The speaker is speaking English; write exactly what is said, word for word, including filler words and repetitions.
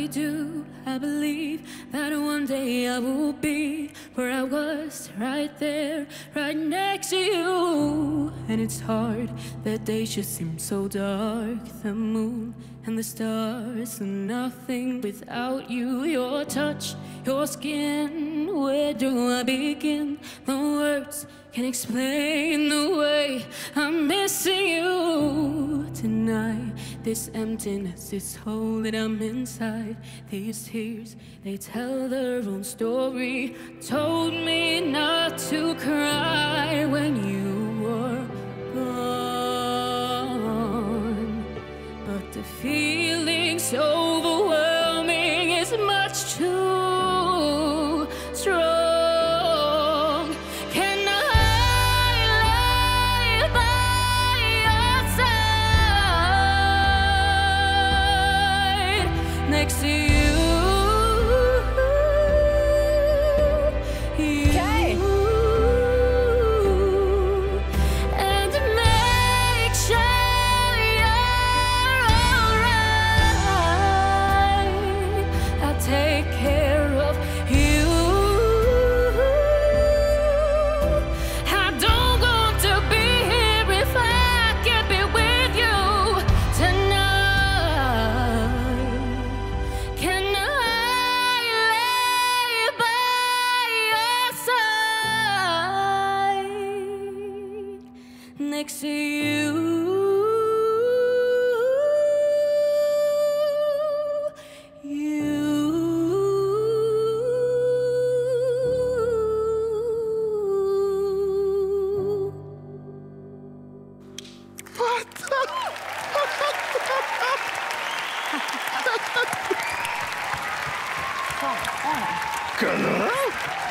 I do, I believe that one day I will be where I was, right there, right next to you. And it's hard, that day just seems so dark. The moon and the stars are nothing without you. Your touch, your skin, where do I begin? No words can explain the way I'm missing you tonight. This emptiness, this hole that I'm inside, these tears, they tell their own story. Told me not to cry when you were gone, but the feeling's so overwhelming, it's much too strong. Next to you, you. What the?